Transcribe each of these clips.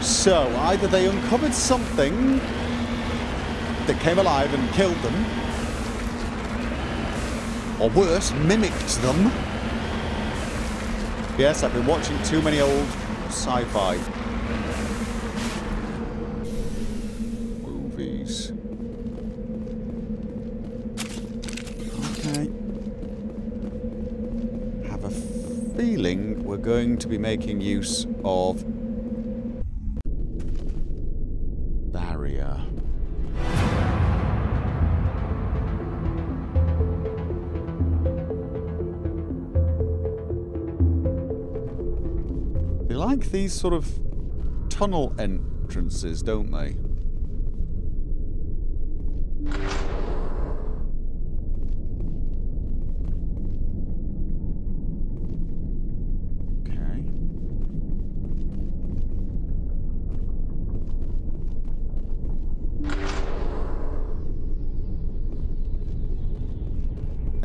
So either they uncovered something that came alive and killed them, or worse, mimicked them. Yes, I've been watching too many old sci-fi movies. Okay. I have a feeling we're going to be making use of barrier. Like these sort of tunnel entrances, don't they? Okay.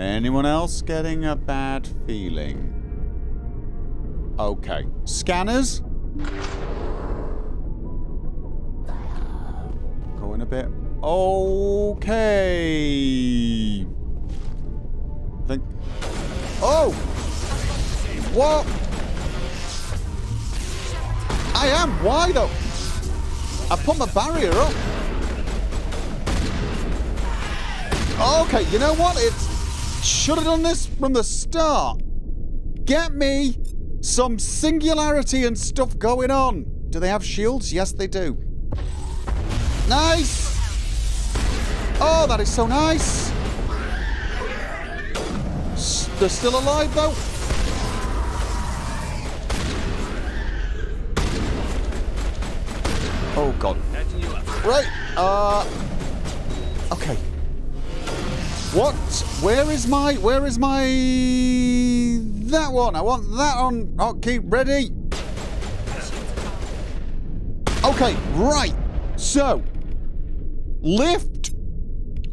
Anyone else getting a bad feeling? Okay. Scanners? Going a bit. Okay. I think. Oh! What? I am wide up. I put my barrier up. Okay, you know what? It should have done this from the start. Get me some singularity and stuff going on. Do they have shields? Yes, they do. Nice! Oh, that is so nice. They're still alive, though. Oh, God. Right. Okay. What? Where is my... That one! I want that on. I'll keep ready. Okay, right. So, lift.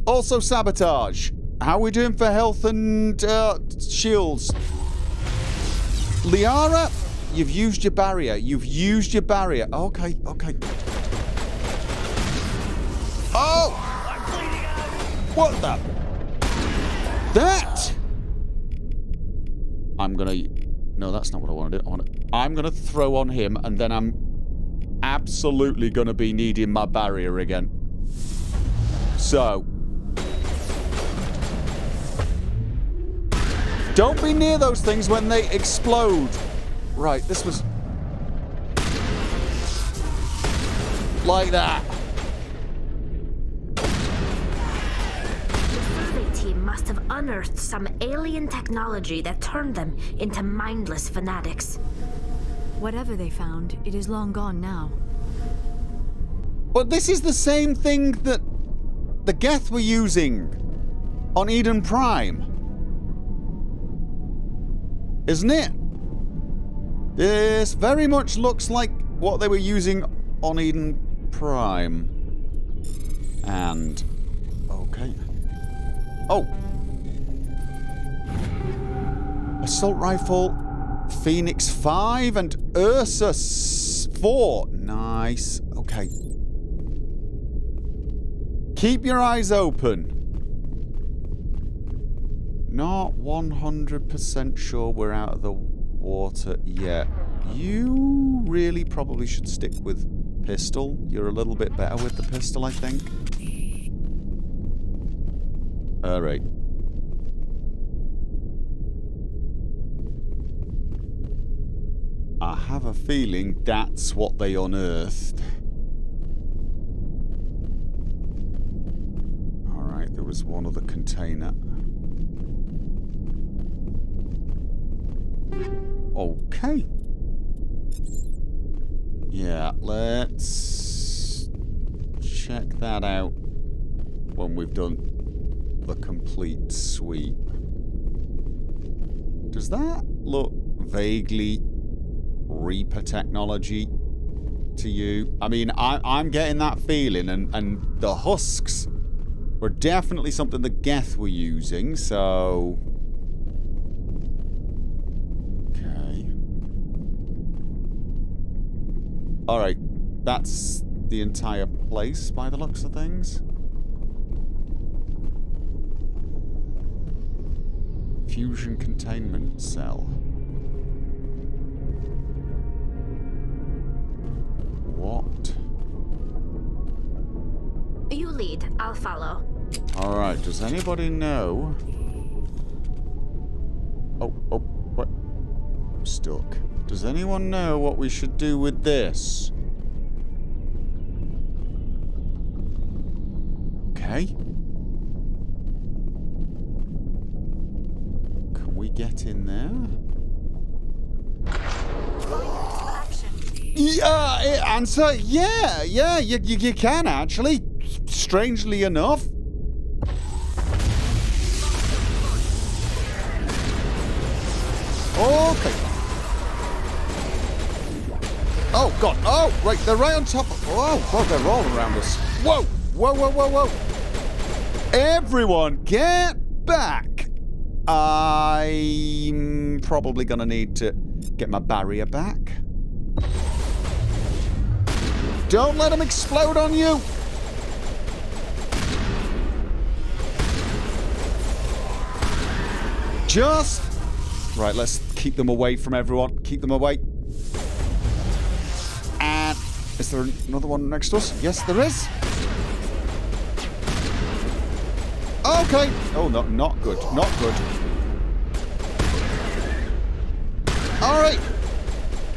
Also sabotage. How are we doing for health and shields? Liara, you've used your barrier. You've used your barrier. Okay, okay. Oh! What the? That? I'm gonna... No, that's not what I want to do. I'm gonna throw on him, and then I'm absolutely gonna be needing my barrier again. So... Don't be near those things when they explode. Right, this was... Like that. Must have unearthed some alien technology that turned them into mindless fanatics. Whatever they found, it is long gone now. But this is the same thing that the Geth were using on Eden Prime. Isn't it? This very much looks like what they were using on Eden Prime. And... Okay. Oh! Assault Rifle, Phoenix 5 and Ursus 4. Nice. Okay. Keep your eyes open. Not 100% sure we're out of the water yet. You really probably should stick with pistol. You're a little bit better with the pistol, I think. Alright. I have a feeling that's what they unearthed. Alright, there was one other container. Okay. Yeah, let's check that out when we've done the complete sweep. Does that look vaguely Reaper technology to you? I mean, I'm getting that feeling, and the husks were definitely something the Geth were using, so... Okay. Alright. That's the entire place by the looks of things. Fusion containment cell. What? You lead, I'll follow. Alright, does anybody know? Oh, what? I'm stuck. Does anyone know what we should do with this? Okay. Can we get in there? Yeah, answer? Yeah, you can actually. Strangely enough. Okay. Oh, God. Oh, right. They're right on top of... Oh, God, they're all around us. Whoa. Whoa, whoa, whoa, whoa. Everyone, get back. I'm probably going to need to get my barrier back. Don't let them explode on you. Just... Right, let's keep them away from everyone. Keep them away. And is there another one next to us? Yes, there is. Okay. Oh, no, not good. Not good. All right.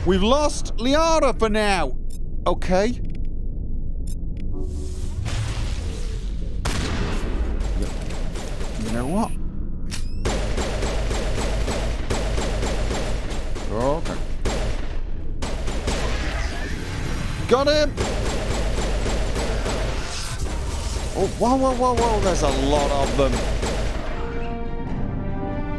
We've lost Liara for now. Okay. You know what? Okay. Got him! Oh, whoa, whoa, whoa, whoa, there's a lot of them.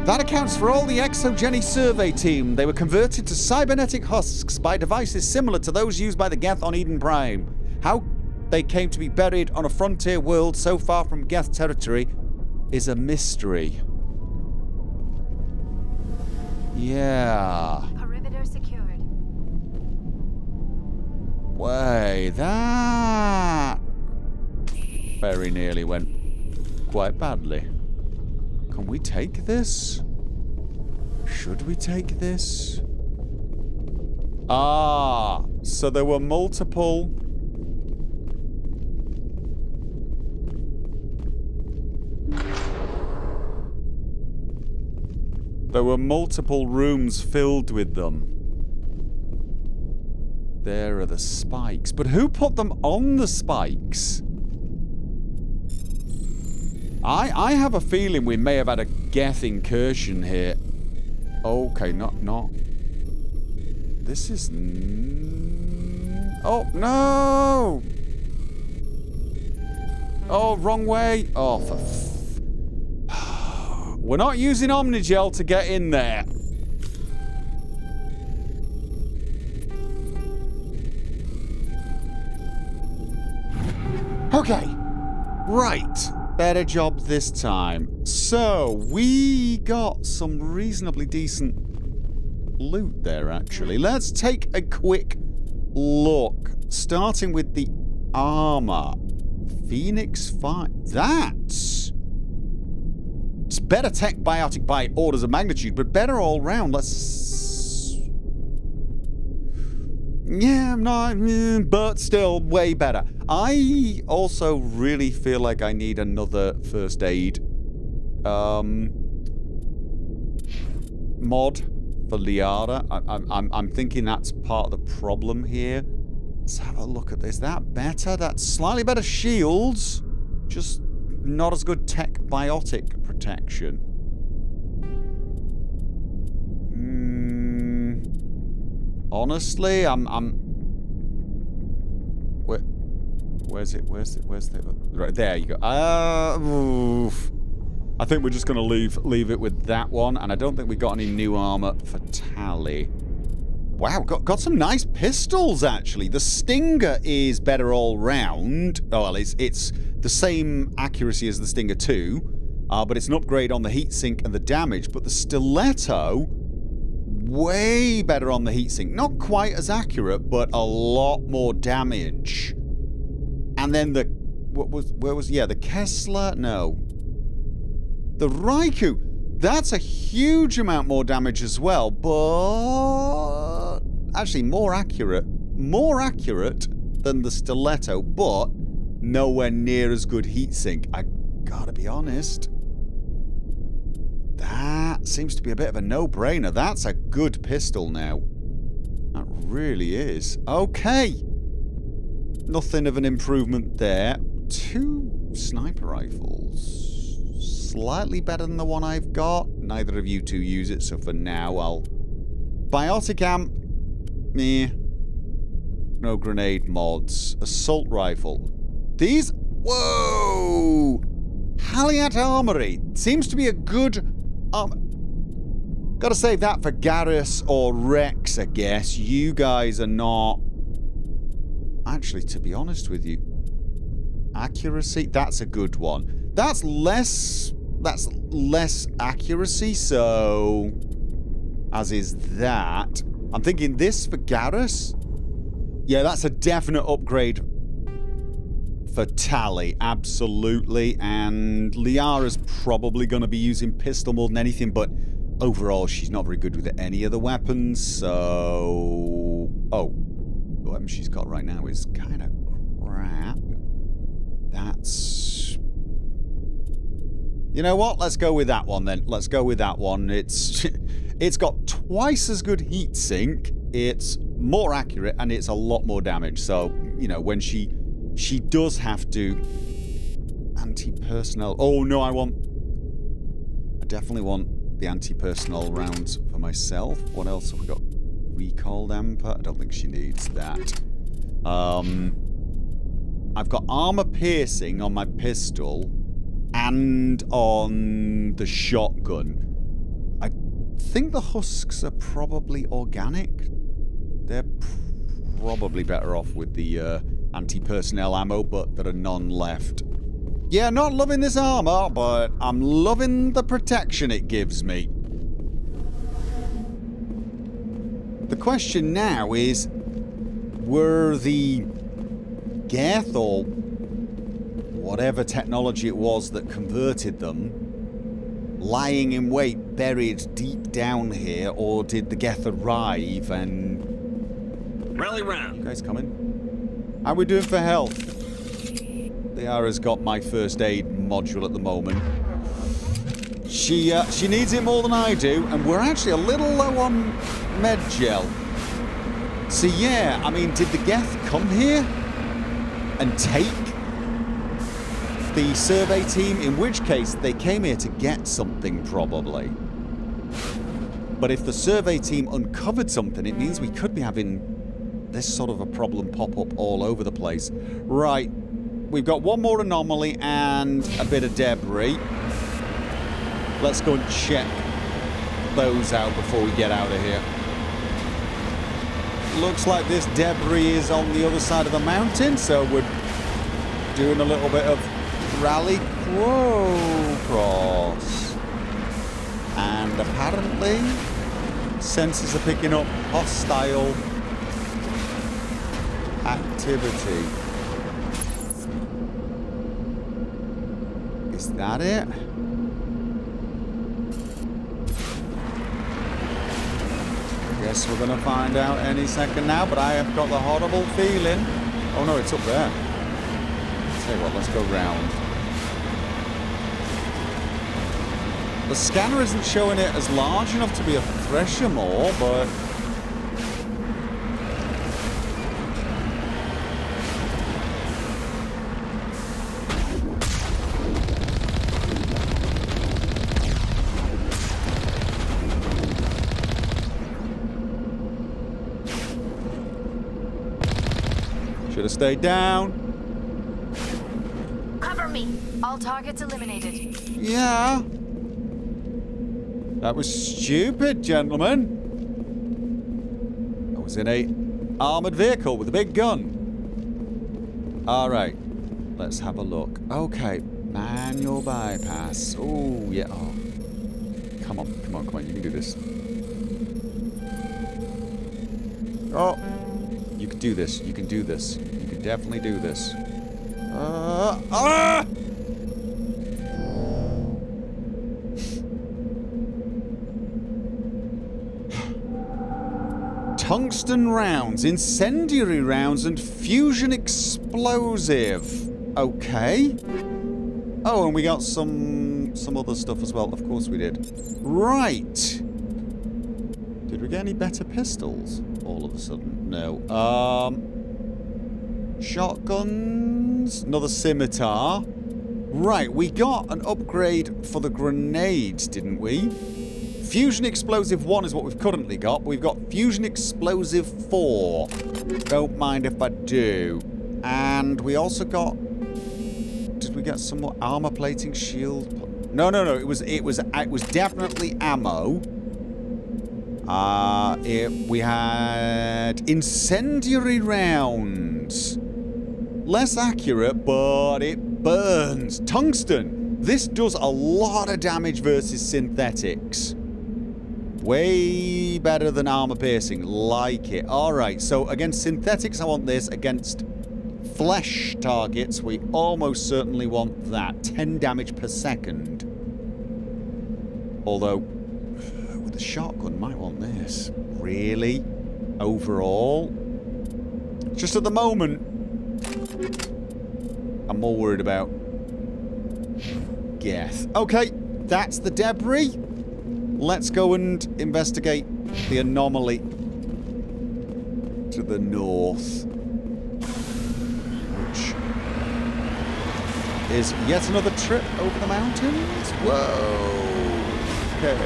That accounts for all the Exogeni survey team. They were converted to cybernetic husks by devices similar to those used by the Geth on Eden Prime. How they came to be buried on a frontier world so far from Geth territory is a mystery. Yeah. Perimeter secured. Wait, that very nearly went quite badly. Can we take this? Should we take this? Ah, so there were multiple. There were multiple rooms filled with them. There are the spikes. But who put them on the spikes? I have a feeling we may have had a Geth incursion here. Okay, not. This is... Oh, no! Oh, wrong way. Oh, for fuck's sake. We're not using omnigel to get in there. Okay. Right. Better job this time. So, we got some reasonably decent loot there, actually. Let's take a quick look. Starting with the armor. Phoenix 5. That's... It's better tech biotic by orders of magnitude, but better all round. Let's... Yeah, no, but still way better. I also really feel like I need another first aid mod for Liara. I'm thinking that's part of the problem here. Let's have a look at this. Is that better? That's slightly better shields. Just... not as good tech biotic protection. Honestly, I'm... Where's it? Right, there you go. Oof. I think we're just gonna leave it with that one, and I don't think we got any new armor for Tali. Wow, got some nice pistols, actually. The Stinger is better all round. Oh, well, it's the same accuracy as the Stinger 2, but it's an upgrade on the heatsink and the damage. But the Stiletto way better on the heatsink. Not quite as accurate, but a lot more damage. And then the... what was... where was... yeah, the Kessler? No. The Raikou! That's a huge amount more damage as well, but... actually, more accurate. More accurate than the Stiletto, but nowhere near as good heatsink. I gotta be honest. That seems to be a bit of a no-brainer. That's a good pistol now. That really is. Okay. Nothing of an improvement there. 2 sniper rifles. Slightly better than the one I've got. Neither of you two use it, so for now I'll... biotic amp. Meh. No grenade mods. Assault rifle. These... whoa! Haliat Armory. Seems to be a good... gotta save that for Garrus or Rex, I guess. You guys are not... actually, to be honest with you... accuracy? That's a good one. That's less... that's less accuracy, so... as is that. I'm thinking this for Garrus? Yeah, that's a definite upgrade for Tali, absolutely. And Liara's probably going to be using pistol more than anything, but overall she's not very good with any of the weapons, so... oh. The weapon she's got right now is kind of crap. That's... you know what? Let's go with that one then. Let's go with that one. It's... it's got twice as good heatsink, it's more accurate, and it's a lot more damage. So, you know, when she does have to... anti-personnel... oh no, I want... I definitely want the anti-personnel rounds for myself. What else have we got? Recalled Amper? I don't think she needs that. I've got armor piercing on my pistol and on the shotgun. I think the husks are probably organic. They're probably better off with the anti-personnel ammo, but there are none left. Yeah, not loving this armor, but I'm loving the protection it gives me. The question now is, were the Geth or whatever technology it was that converted them lying in wait, buried deep down here, or did the Geth arrive and... rally round. You guys coming? How we doing for health? Liara's got my first aid module at the moment. She needs it more than I do, and we're actually a little low on med gel. So yeah, I mean, did the Geth come here and take the survey team, in which case they came here to get something probably. But if the survey team uncovered something, it means we could be having this sort of a problem pop up all over the place. Right, we've got one more anomaly and a bit of debris. Let's go and check those out before we get out of here. Looks like this debris is on the other side of the mountain, so we're doing a little bit of rally cross, and apparently sensors are picking up hostile activity. Is that it? Guess we're gonna find out any second now, but I have got the horrible feeling. Oh no, it's up there. Tell you what, let's go round. The scanner isn't showing it as large enough to be a thresher maw, but... should have stayed down. Cover me. All targets eliminated. Yeah. That was stupid, gentlemen. I was in an armoured vehicle with a big gun. Alright, let's have a look. Okay, manual bypass. Ooh, yeah. Oh, come on, come on, come on, you can do this. Oh. You can do this. You can do this. You can definitely do this. Ah! Tungsten rounds, incendiary rounds, and fusion explosive. Okay. Oh, and we got some other stuff as well. Of course we did. Right. Did we get any better pistols all of a sudden? No. Shotguns. Another scimitar. Right, we got an upgrade for the grenades, didn't we? Fusion Explosive 1 is what we've currently got. We've got Fusion Explosive 4. Don't mind if I do. And we also got... Did we get some more armor plating, shield? No, no, no. It was definitely ammo. We had incendiary rounds. Less accurate, but it burns. Tungsten. This does a lot of damage versus synthetics. Way better than armor piercing. Like it. Alright, so against synthetics I want this. Against flesh targets we almost certainly want that. 10 damage per second. Although, with a shotgun might want this. Really? Overall? Just at the moment, I'm more worried about Geth. Okay, that's the debris. Let's go and investigate the anomaly to the north, which is yet another trip over the mountains. Whoa! Okay.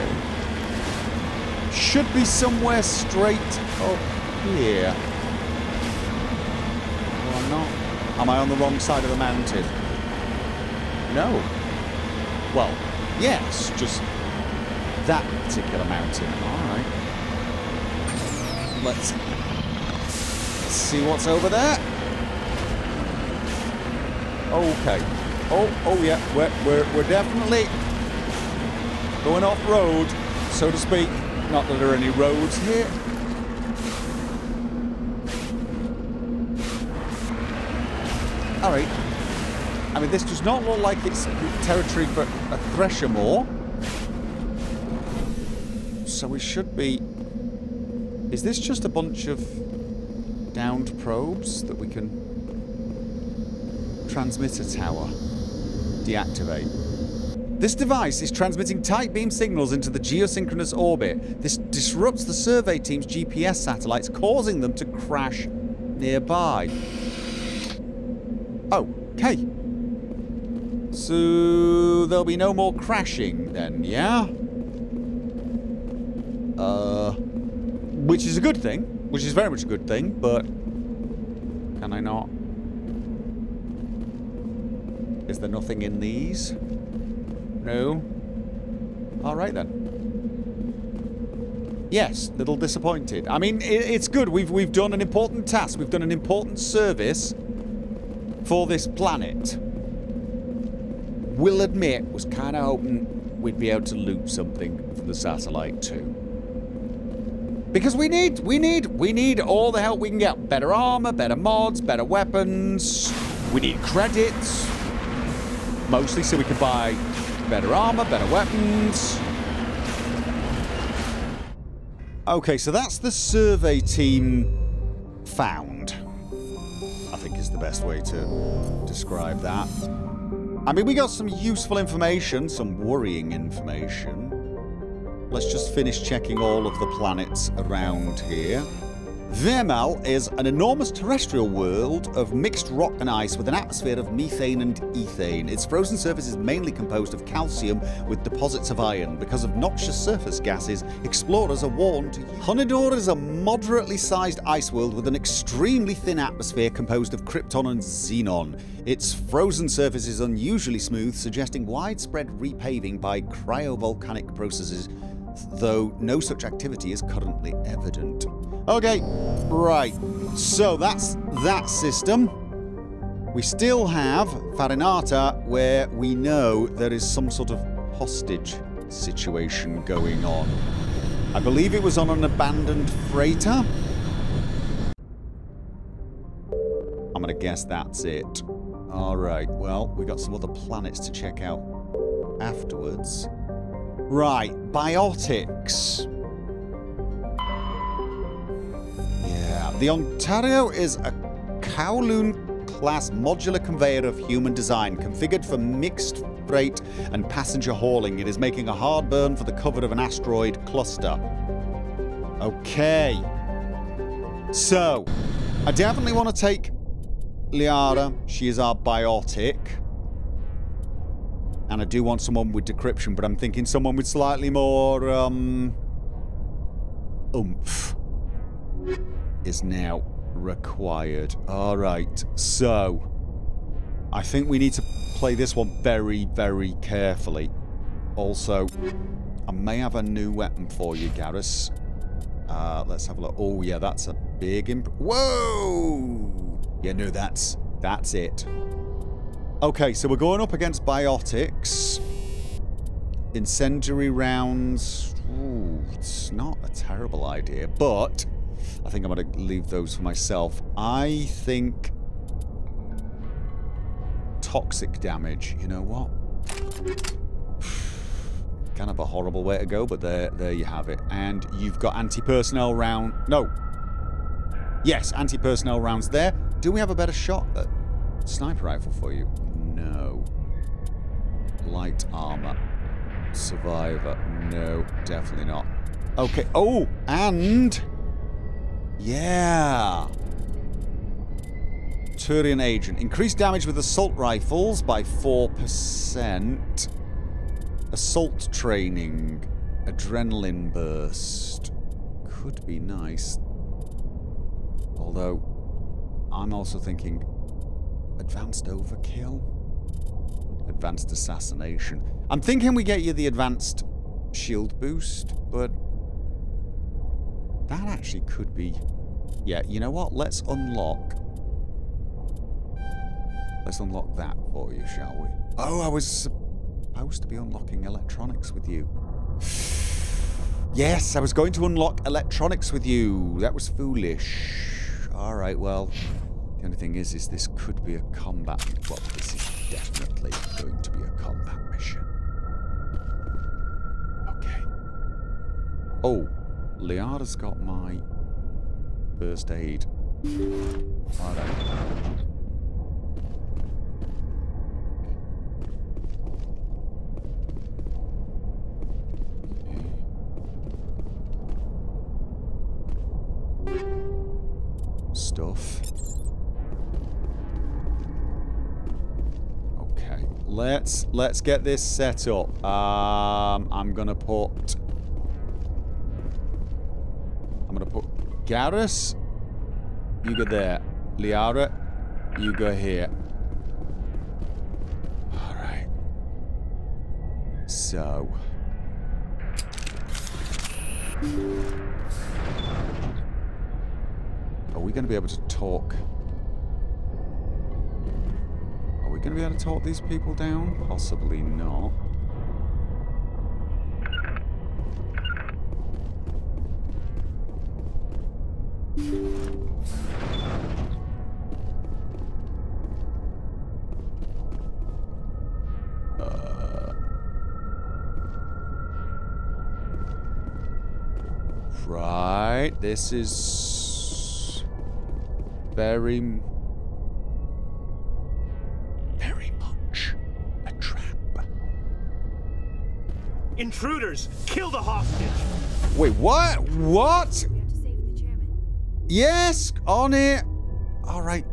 Should be somewhere straight up here. Or I'm not. Am I on the wrong side of the mountain? No. Well, yes, just... that particular mountain. Alright. Let's see what's over there. Okay. Oh yeah, we're definitely going off road, so to speak. Not that there are any roads here. Alright. I mean, this does not look like it's territory for a thresher maw. So we should be... Is this just a bunch of downed probes that we can... Transmitter tower. Deactivate. This device is transmitting tight beam signals into the geosynchronous orbit. This disrupts the survey team's GPS satellites, causing them to crash nearby. Okay. So... there'll be no more crashing then, yeah? Which is a good thing, which is very much a good thing, but can I not? Is there nothing in these? No? Alright then. Yes, little disappointed. I mean, it's good. We've done an important task. We've done an important service for this planet. We'll admit, was kind of hoping we'd be able to loot something from the satellite too. Because we need all the help we can get. Better armor, better mods, better weapons. We need credits. Mostly so we can buy better armor, better weapons. Okay, so that's the survey team found. I think is the best way to describe that. I mean, we got some useful information, some worrying information. Let's just finish checking all of the planets around here. Vermal is an enormous terrestrial world of mixed rock and ice with an atmosphere of methane and ethane. Its frozen surface is mainly composed of calcium with deposits of iron. Because of noxious surface gases, explorers are warned to use. Honidor is a moderately sized ice world with an extremely thin atmosphere composed of krypton and xenon. Its frozen surface is unusually smooth, suggesting widespread repaving by cryovolcanic processes, though no such activity is currently evident. Okay, right. So that's that system. We still have Farinata, where we know there is some sort of hostage situation going on. I believe it was on an abandoned freighter. I'm going to guess that's it. Alright, well, we got some other planets to check out afterwards. Right, biotics. Yeah, the Ontario is a Kowloon-class modular conveyor of human design, configured for mixed freight and passenger hauling. It is making a hard burn for the cover of an asteroid cluster. Okay. So, I definitely want to take Liara. She is our biotic. And I do want someone with decryption, but I'm thinking someone with slightly more, oomph is now required. Alright, so I think we need to play this one very, very carefully. Also, I may have a new weapon for you, Garrus. Let's have a look. Oh yeah, that's a big whoa! Yeah, no, that's it. Okay, so we're going up against biotics. Incendiary rounds. Ooh, it's not a terrible idea, but I think I'm going to leave those for myself. I think toxic damage. You know what? Kind of a horrible way to go, but there you have it. And you've got anti-personnel round. No. Yes, anti-personnel rounds there. Do we have a better shot at sniper rifle for you? No. Light armor. Survivor. No, definitely not. Okay. Oh, and yeah. Turian agent. Increased damage with assault rifles by 4%. Assault training. Adrenaline burst. Could be nice. Although, I'm also thinking advanced overkill? Advanced assassination. I'm thinking we get you the advanced shield boost, but that actually could be... Yeah, you know what? Let's unlock that for you, shall we? Oh, I was supposed to be unlocking electronics with you. Yes, I was going to unlock electronics with you. That was foolish. Alright, well... The only thing is this could be a combat... Well, this is definitely going to be a combat mission. Okay. Oh, Liara's got my first aid. I don't know. Stuff. Okay, let's get this set up. I'm gonna put Garrus. You go there. Liara, you go here. All right. So. Are we going to be able to talk? Are we going to be able to talk these people down? Possibly not. Right, this is... Very much a trap. Intruders, kill the hostage. Wait, what? What? We have to save the chairman. Yes, on it. All right.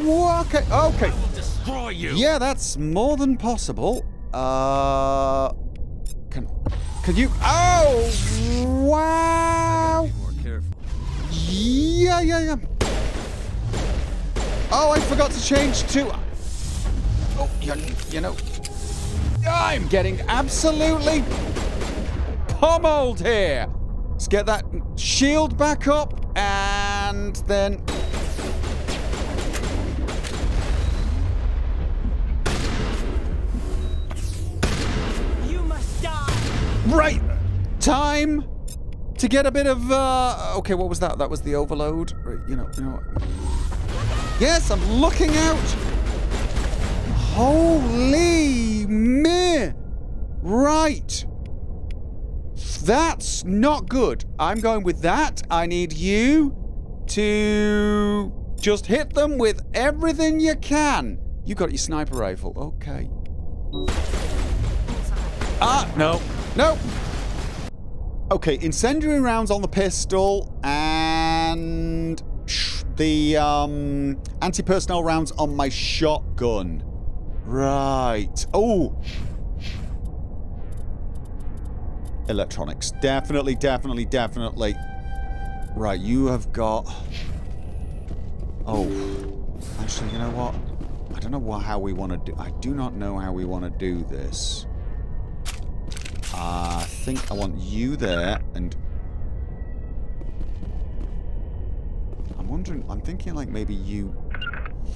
Okay. Okay. I will destroy you. Yeah, that's more than possible. Can you? Oh, wow. Yeah. Oh, I forgot to change to... Oh, you know... I'm getting absolutely pummeled here. Let's get that shield back up, and then... You must die. Right. Time to get a bit of, okay, what was that? That was the overload. You know. Yes, I'm looking out. Holy me. Right. That's not good. I'm going with that. I need you to just hit them with everything you can. You got your sniper rifle. Okay. Ah, no. No. Okay, incendiary rounds on the pistol and the anti-personnel rounds on my shotgun. Right. Oh. Electronics. Definitely, definitely, definitely. Right, you have got... Oh. Actually, you know what? I don't know how we want to do... I do not know how we want to do this. I think I want you there, and... I'm wondering... I'm thinking, like, maybe you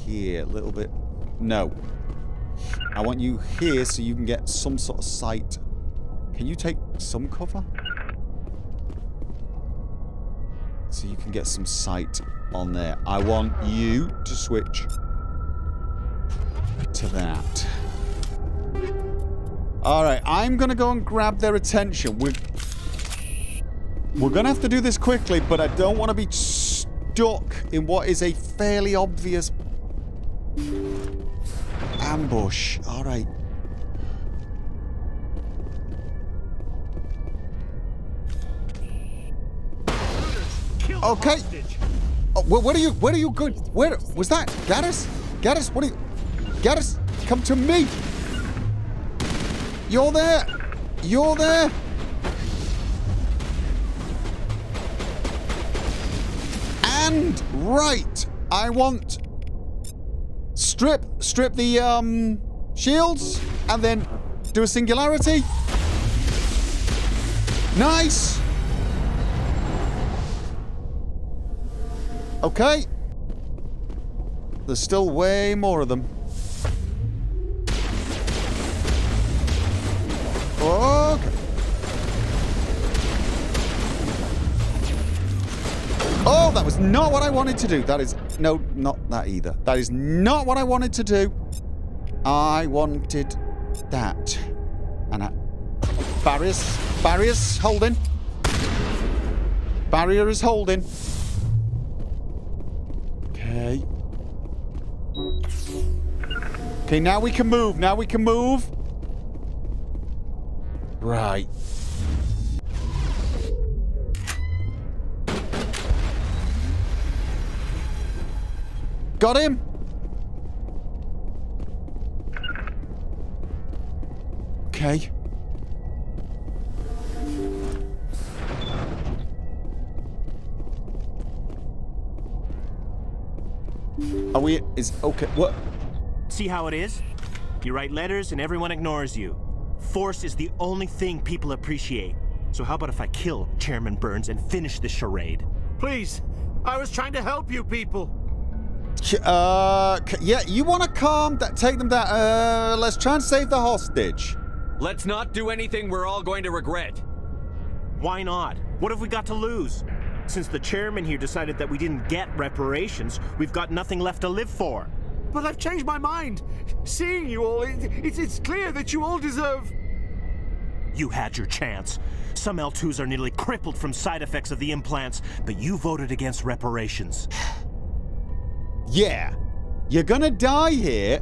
here a little bit... No. I want you here so you can get some sort of sight... Can you take some cover? So you can get some sight on there. I want you to switch to that. Alright, I'm gonna go and grab their attention. We're gonna have to do this quickly, but I don't want to be stuck in what is a fairly obvious ambush. Alright. Okay. Oh, where are you going? Where was that? Garrus? Garrus, what are you? Garrus, come to me. You're there. You're there. And right. I want strip the shields and then do a singularity. Nice. Okay. There's still way more of them. Okay. Oh, that was not what I wanted to do. That is... No, not that either. That is not what I wanted to do. I wanted that. And I... Barriers. Barriers holding. Barrier is holding. Okay, now we can move. Now we can move. Right. Got him. Okay. Are we... is... okay, what? See how it is? You write letters and everyone ignores you. Force is the only thing people appreciate. So how about if I kill Chairman Burns and finish this charade? Please! I was trying to help you people! Yeah, you wanna calm... take them down... let's try and save the hostage. Let's not do anything we're all going to regret. Why not? What have we got to lose? Since the chairman here decided that we didn't get reparations, we've got nothing left to live for. But I've changed my mind. Seeing you all, it's clear that you all deserve... You had your chance. Some L2s are nearly crippled from side effects of the implants, but you voted against reparations. Yeah. You're gonna die here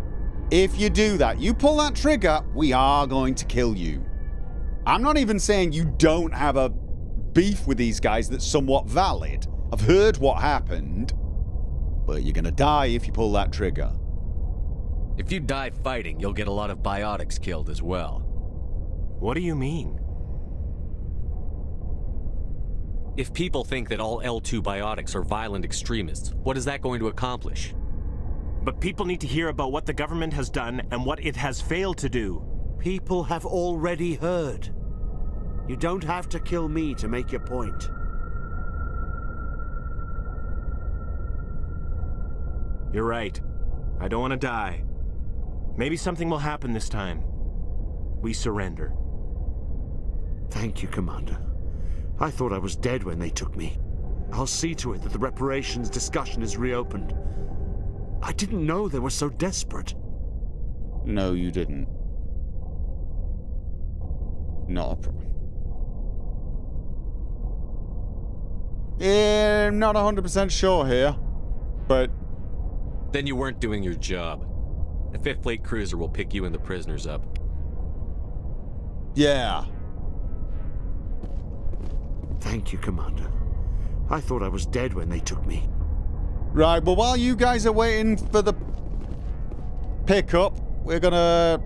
if you do that. You pull that trigger, we are going to kill you. I'm not even saying you don't have a... beef with these guys that's somewhat valid. I've heard what happened, but you're gonna die if you pull that trigger. If you die fighting, you'll get a lot of biotics killed as well. What do you mean? If people think that all L2 biotics are violent extremists, what is that going to accomplish? But people need to hear about what the government has done and what it has failed to do. People have already heard. You don't have to kill me to make your point. You're right. I don't want to die. Maybe something will happen this time. We surrender. Thank you, Commander. I thought I was dead when they took me. I'll see to it that the reparations discussion is reopened. I didn't know they were so desperate. No, you didn't. Not a problem. Yeah, I'm not 100% sure here, but... Then you weren't doing your job. The 5th Fleet Cruiser will pick you and the prisoners up. Yeah. Thank you, Commander. I thought I was dead when they took me. Right, well, while you guys are waiting for the pickup, we're gonna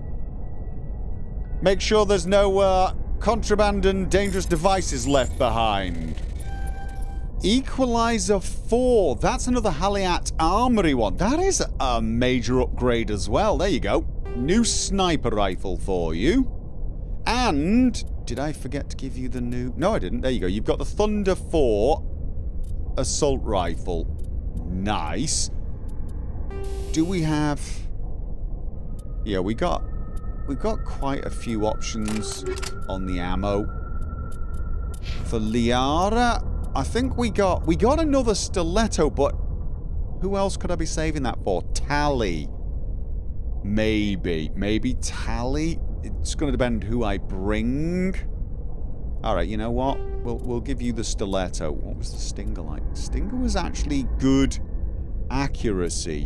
make sure there's no contraband and dangerous devices left behind. Equalizer 4. That's another Haliat Armory one. That is a major upgrade as well. There you go. New sniper rifle for you. And... did I forget to give you the new... No, I didn't. There you go. You've got the Thunder 4 assault rifle. Nice. Do we have... yeah, we got... we've got quite a few options on the ammo. For Liara... I think we got another Stiletto, but who else could I be saving that for? Tali. Maybe Tali. It's going to depend who I bring. All right, you know what? We'll give you the Stiletto. What was the Stinger like? Stinger was actually good accuracy.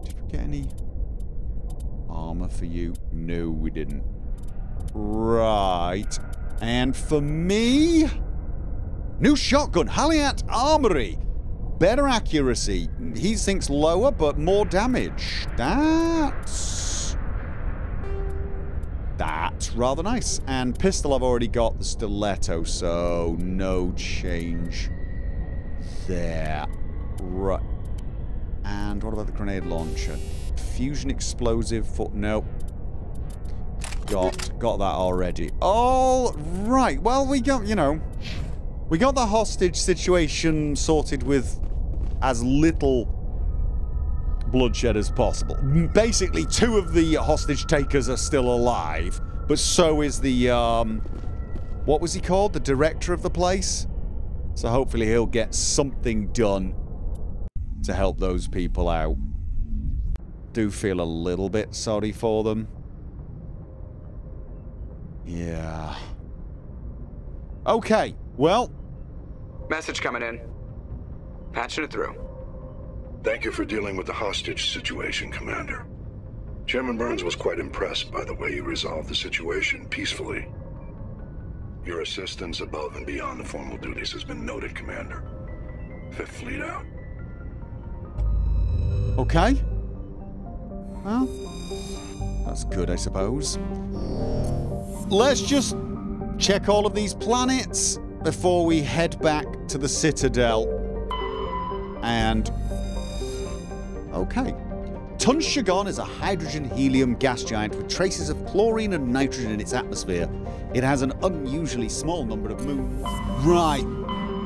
Did we get any armor for you? No, we didn't. Right. And for me, new shotgun, Haliat Armory. Better accuracy. He thinks lower, but more damage. That's rather nice. And pistol, I've already got the Stiletto, so no change there. Right. And what about the grenade launcher? Fusion explosive for... nope. Got that already. All right. Well, we got, you know... we got the hostage situation sorted with as little bloodshed as possible. Basically, 2 of the hostage takers are still alive, but so is the, what was he called? The director of the place? So hopefully he'll get something done to help those people out. Do feel a little bit sorry for them. Yeah. Okay, well... message coming in. Patching it through. Thank you for dealing with the hostage situation, Commander. Chairman Burns was quite impressed by the way you resolved the situation peacefully. Your assistance above and beyond the formal duties has been noted, Commander. 5th Fleet out. Okay. Well, that's good, I suppose. Let's just check all of these planets before we head back to the Citadel. And... okay. Tunshagon is a hydrogen-helium gas giant with traces of chlorine and nitrogen in its atmosphere. It has an unusually small number of moons. Right.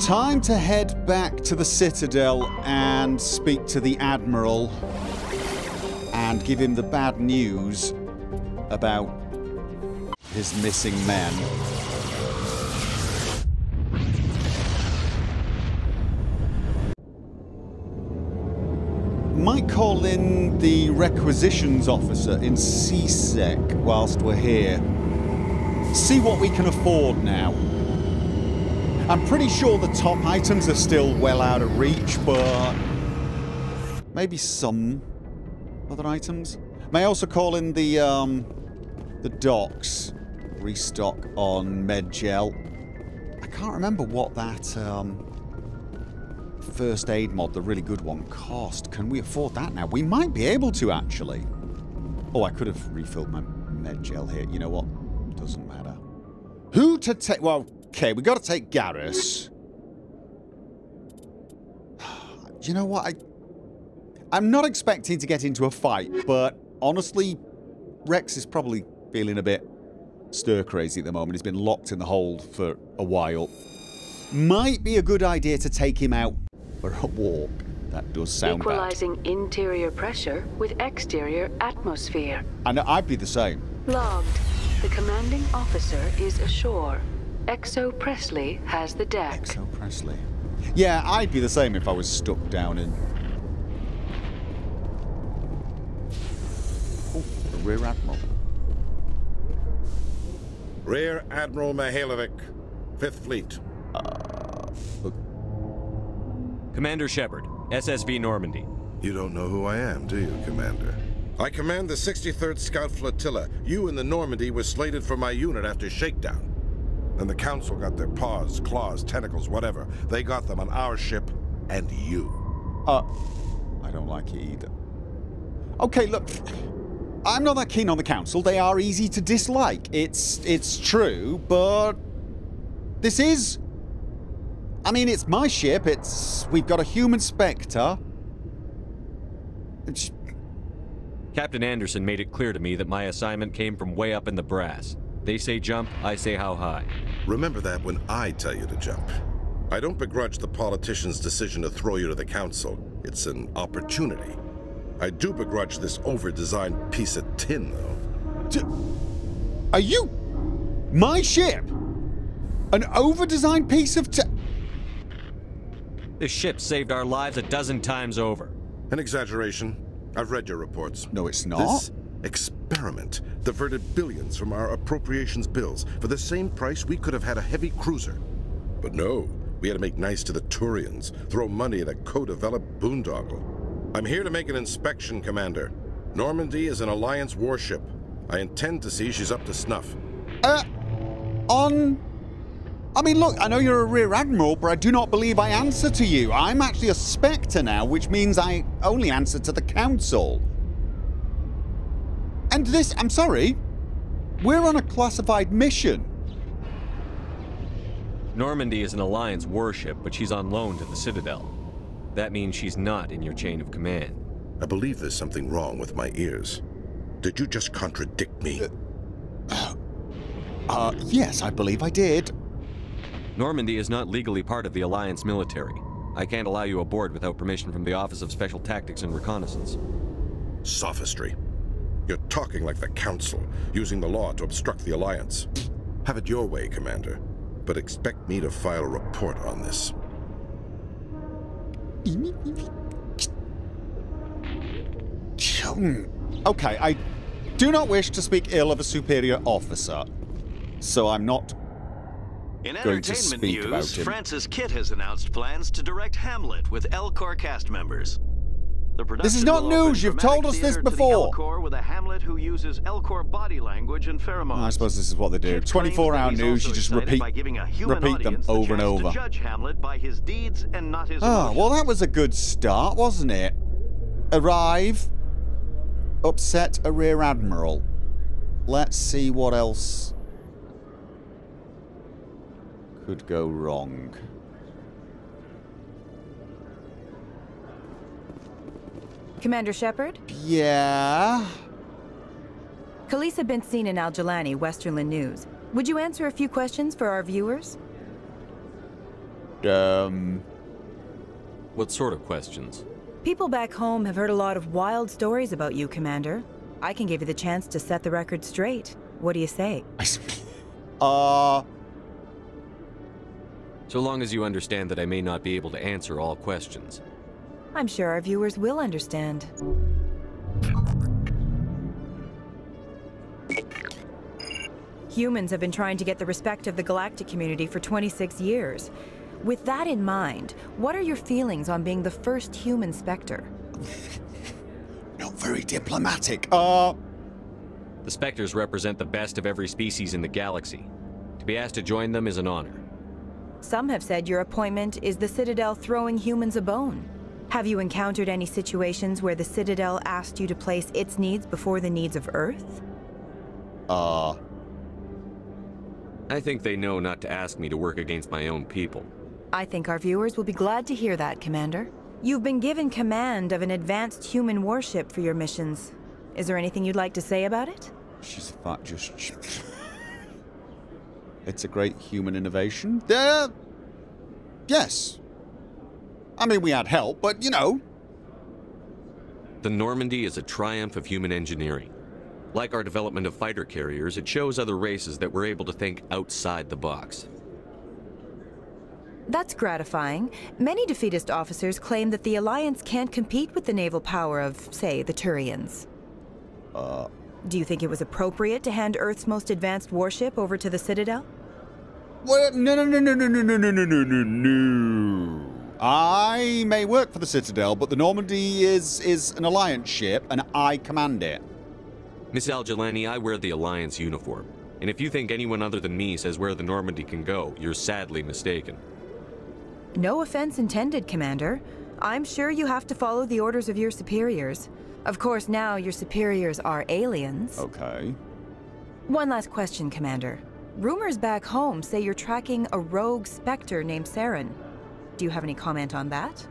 Time to head back to the Citadel and speak to the Admiral and give him the bad news about his missing men. Might call in the requisitions officer in CSEC whilst we're here. See what we can afford now. I'm pretty sure the top items are still well out of reach, but maybe some other items. May also call in the docks. Restock on med gel. I can't remember what that first aid mod, the really good one, cost. Can we afford that now? We might be able to, actually. Oh, I could have refilled my med gel here. You know what? Doesn't matter. Who to take? Well, okay, we got to take Garrus. You know what? I'm not expecting to get into a fight, but honestly, Rex is probably feeling a bit stir-crazy at the moment. He's been locked in the hold for a while. Might be a good idea to take him out for a walk. That does sound equalizing bad. Interior pressure with exterior atmosphere. I know, I'd be the same. Logged. The commanding officer is ashore. Exo Presley has the deck. Exo Presley. Yeah, I'd be the same if I was stuck down in... Oh, the Rear Admiral. Rear Admiral Mihailovic, 5th Fleet. Commander Shepherd, SSV Normandy. You don't know who I am, do you, Commander? I command the 63rd Scout Flotilla. You and the Normandy were slated for my unit after shakedown. And the Council got their paws, claws, tentacles, whatever. They got them on our ship, and you. I don't like it either. Okay, look, I'm not that keen on the Council. They are easy to dislike. It's true, but this is... I mean, it's my ship. It's... We've got a human Specter. It's... Captain Anderson made it clear to me that my assignment came from way up in the brass. They say jump, I say how high. Remember that when I tell you to jump. I don't begrudge the politician's decision to throw you to the Council. It's an opportunity. I do begrudge this over-designed piece of tin, though. Are you... my ship? An over-designed piece of tin? This ship saved our lives a dozen times over. An exaggeration. I've read your reports. No, it's not. This experiment diverted billions from our appropriations bills. For the same price, we could have had a heavy cruiser. But no, we had to make nice to the Turians, throw money at a co-developed boondoggle. I'm here to make an inspection, Commander. Normandy is an Alliance warship. I intend to see she's up to snuff. I mean, look, I know you're a Rear Admiral, but I do not believe I answer to you. I'm actually a Specter now, which means I only answer to the Council. And this, I'm sorry, we're on a classified mission. Normandy is an Alliance warship, but she's on loan to the Citadel. That means she's not in your chain of command. I believe there's something wrong with my ears. Did you just contradict me? Yes, I believe I did. Normandy is not legally part of the Alliance military. I can't allow you aboard without permission from the Office of Special Tactics and Reconnaissance. Sophistry. You're talking like the Council, using the law to obstruct the Alliance. Have it your way, Commander, but expect me to file a report on this. Okay, I do not wish to speak ill of a superior officer, so I'm not... In entertainment news, Francis Kitt has announced plans to direct Hamlet with Elcor cast members. The production this is not news. You've told us this before. Elcor with a Hamlet who uses Elcor body language and pheromones. I suppose this is what they do. 24-hour news. You just repeat them over and over. Judge Hamlet by his deeds and not his emotions. Well, that was a good start, wasn't it? Arrive, upset a Rear Admiral. Let's see what else could go wrong. Commander Shepherd? Yeah? Khalees had been seen in Al-Jelani, Westerland News. Would you answer a few questions for our viewers? What sort of questions? People back home have heard a lot of wild stories about you, Commander. I can give you the chance to set the record straight. What do you say? So long as you understand that I may not be able to answer all questions. I'm sure our viewers will understand. Humans have been trying to get the respect of the galactic community for 26 years. With that in mind, what are your feelings on being the first human Specter? Not very diplomatic. The Specters represent the best of every species in the galaxy. To be asked to join them is an honor. Some have said your appointment is the Citadel throwing humans a bone. Have you encountered any situations where the Citadel asked you to place its needs before the needs of Earth? I think they know not to ask me to work against my own people. I think our viewers will be glad to hear that, Commander. You've been given command of an advanced human warship for your missions. Is there anything you'd like to say about it? It's a great human innovation. Yes. I mean, we had help, but you know. The Normandy is a triumph of human engineering. Like our development of fighter carriers, it shows other races that we're able to think outside the box. That's gratifying. Many defeatist officers claim that the Alliance can't compete with the naval power of, say, the Turians. Do you think it was appropriate to hand Earth's most advanced warship over to the Citadel? Well, no. I may work for the Citadel, but the Normandy is an Alliance ship, and I command it. Miss Al-Jelani, I wear the Alliance uniform. And if you think anyone other than me says where the Normandy can go, you're sadly mistaken. No offense intended, Commander. I'm sure you have to follow the orders of your superiors. Of course, now your superiors are aliens. Okay. One last question, Commander. Rumors back home say you're tracking a rogue Specter named Saren. Do you have any comment on that?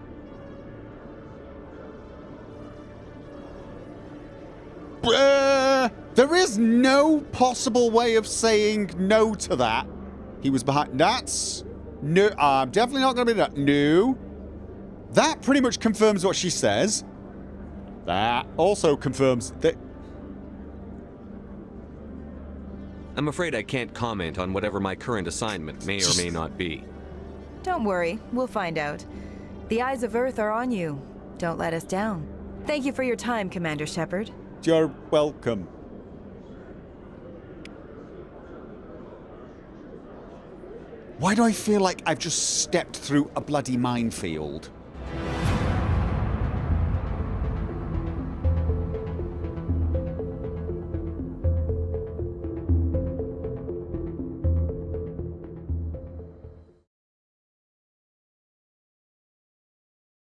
There is no possible way of saying no to that. He was behind... That's... No, I'm definitely not going to be that. No. That pretty much confirms what she says. That also confirms that... I'm afraid I can't comment on whatever my current assignment may or may not be. Don't worry. We'll find out. The eyes of Earth are on you. Don't let us down. Thank you for your time, Commander Shepherd. You're welcome. Why do I feel like I've just stepped through a bloody minefield?